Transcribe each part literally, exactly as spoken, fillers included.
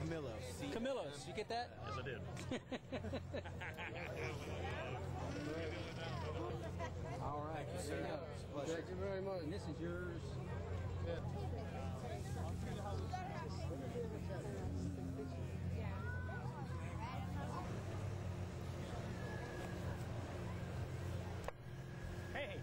Camillo's? Camillo's. Camillo's. You get that? Yes, I did. All right. Thank you, sir. Thank you very much. And this is yours. Hey.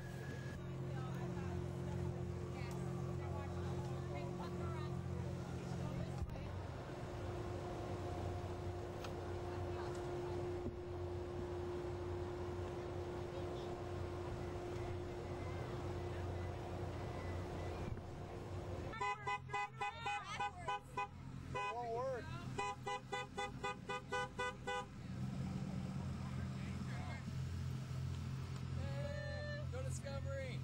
Discovery!